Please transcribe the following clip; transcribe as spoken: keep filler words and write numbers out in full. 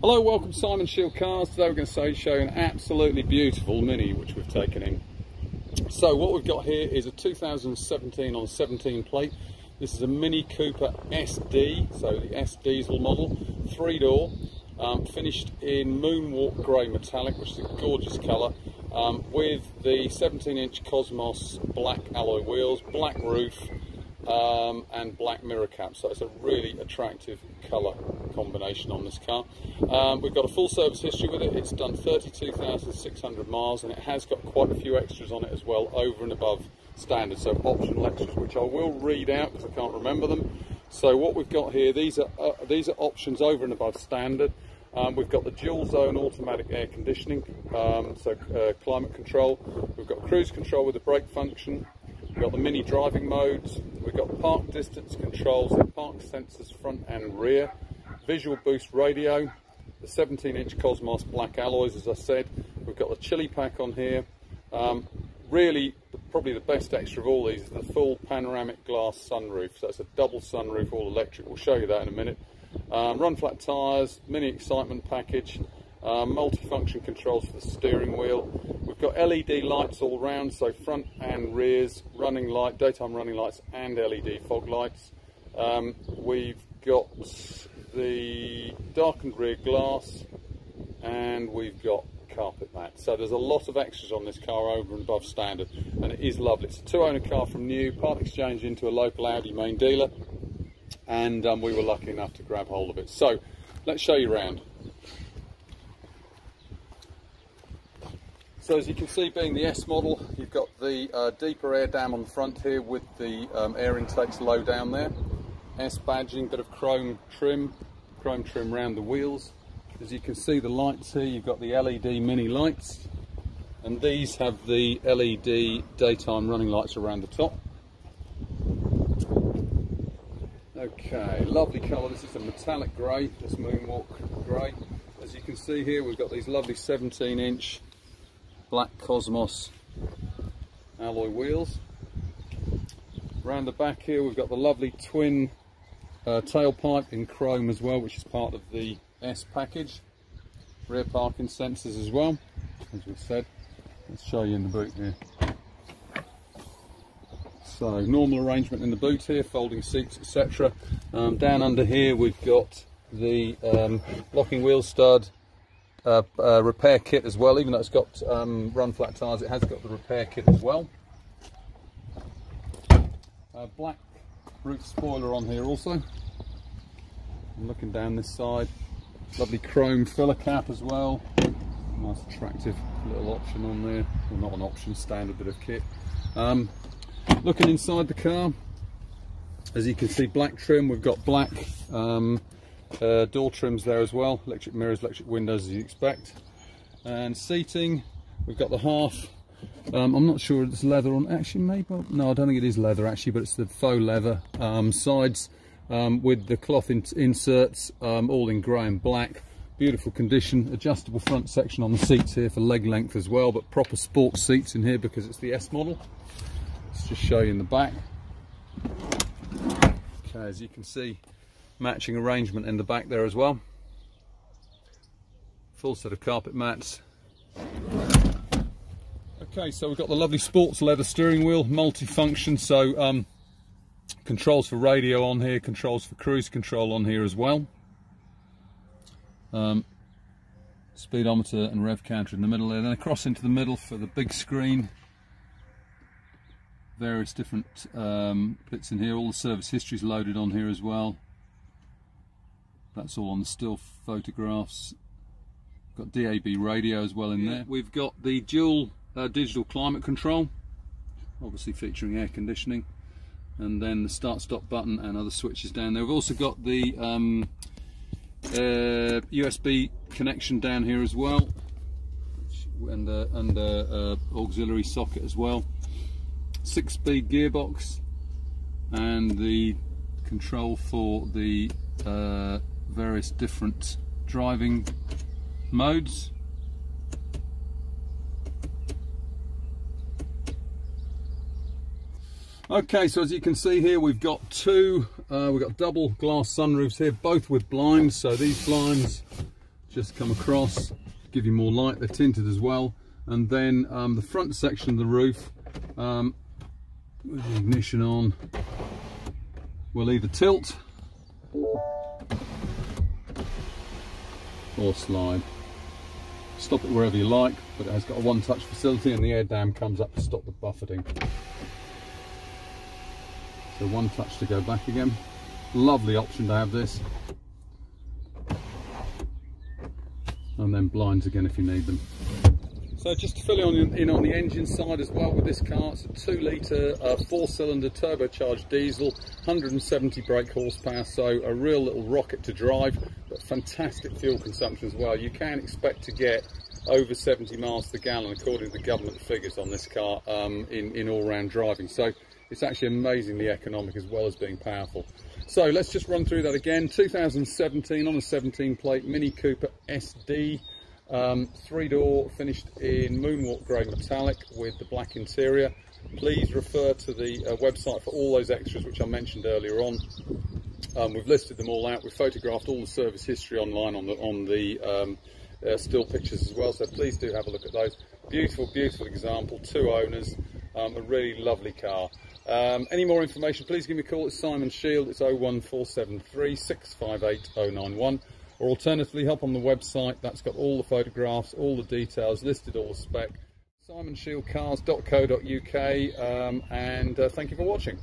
Hello, welcome to Simon Shield Cars. Today we're going to show you an absolutely beautiful Mini which we've taken in. So what we've got here is a two thousand seventeen on seventeen plate. This is a Mini Cooper S D, so the S diesel model, three door, um, finished in moonwalk grey metallic, which is a gorgeous colour, um, with the seventeen inch Cosmos black alloy wheels, black roof, Um, and black mirror cap, so it's a really attractive colour combination on this car. Um, we've got a full service history with it. It's done thirty-two thousand six hundred miles and it has got quite a few extras on it as well, over and above standard, so optional extras which I will read out because I can't remember them. So what we've got here, these are uh, these are options over and above standard. Um, we've got the dual zone automatic air conditioning, um, so uh, climate control. We've got cruise control with the brake function. We've got the Mini driving modes, we've got park distance controls, the park sensors front and rear, Visual Boost Radio, the seventeen inch Cosmos black alloys as I said, we've got the Chili Pack on here. Um, really, the, probably the best extra of all these is the full panoramic glass sunroof, so it's a double sunroof, all electric, we'll show you that in a minute. Um, run flat tyres, Mini excitement package, uh, multi-function controls for the steering wheel. We've got L E D lights all round, so front and rears, running light, daytime running lights and L E D fog lights. Um, we've got the darkened rear glass and we've got carpet mat. So there's a lot of extras on this car over and above standard, and it is lovely. It's a two owner car from new, part exchange into a local Audi main dealer, and um, we were lucky enough to grab hold of it. So let's show you around. So as you can see, being the S model, you've got the uh, deeper air dam on the front here with the um, air intakes low down there. S badging, bit of chrome trim, chrome trim around the wheels. As you can see the lights here, you've got the L E D mini lights. And these have the L E D daytime running lights around the top. Okay, lovely colour. This is a metallic grey, this moonwalk grey. As you can see here, we've got these lovely seventeen inch black Cosmos alloy wheels. Round the back here we've got the lovely twin uh, tailpipe in chrome as well, which is part of the S package. Rear parking sensors as well, as we've said. Let's show you in the boot here. So normal arrangement in the boot here, folding seats, et cetera. Um, down under here we've got the um, locking wheel stud, Uh, uh, repair kit as well. Even though it's got um, run flat tyres, it has got the repair kit as well. Uh, black roof spoiler on here also. I'm looking down this side, lovely chrome filler cap as well. Nice attractive little option on there, well, not an option, standard bit of kit. Um, looking inside the car, as you can see, black trim. We've got black um, Uh, door trims there as well, electric mirrors, electric windows as you expect. And seating, we've got the half, um, I'm not sure it's leather on, actually maybe, no I don't think it is leather actually, but it's the faux leather um, sides um, with the cloth in inserts, um, all in grey and black. Beautiful condition, adjustable front section on the seats here for leg length as well, but proper sports seats in here because it's the S model. Let's just show you in the back. Okay, as you can see, matching arrangement in the back there as well. Full set of carpet mats. Okay, so we've got the lovely sports leather steering wheel, multi-function, so um, controls for radio on here, controls for cruise control on here as well. Um, speedometer and rev counter in the middle there. Then across into the middle for the big screen. Various different um, bits in here. All the service history is loaded on here as well. That's all on the still photographs. Got D A B radio as well in there. We've got the dual uh, digital climate control, obviously featuring air conditioning, and then the start-stop button and other switches down there. We've also got the um, uh, U S B connection down here as well, and uh, and uh, uh, auxiliary socket as well. Six-speed gearbox and the control for the uh, various different driving modes. Okay, so as you can see here, we've got two, uh, we've got double glass sunroofs here, both with blinds. So these blinds just come across, give you more light. They're tinted as well. And then um, the front section of the roof, um, with the ignition on, will either tilt or slide. Stop it wherever you like, but it has got a one-touch facility, and the air dam comes up to stop the buffeting. So one touch to go back again. Lovely option to have this. And then blinds again if you need them. So just to fill you in on the engine side as well with this car, it's a two litre uh, four-cylinder turbocharged diesel, one hundred and seventy brake horsepower, so a real little rocket to drive, but fantastic fuel consumption as well. You can expect to get over seventy miles per gallon according to the government figures on this car um, in, in all-round driving. So it's actually amazingly economic as well as being powerful. So let's just run through that again. two thousand seventeen on a seventeen plate Mini Cooper S D. Um, three door, finished in moonwalk grey metallic with the black interior. Please refer to the uh, website for all those extras which I mentioned earlier on. Um, we've listed them all out. We've photographed all the service history online on the on the um, uh, still pictures as well, so please do have a look at those. Beautiful, beautiful example, two owners, um, a really lovely car. Um, any more information, please give me a call. It's Simon Shield. It's oh one four seven three, six five eight, oh nine one. Or alternatively, hop on the website. That's got all the photographs, all the details, listed all the spec. simon shield cars dot co dot U K, um, and uh, thank you for watching.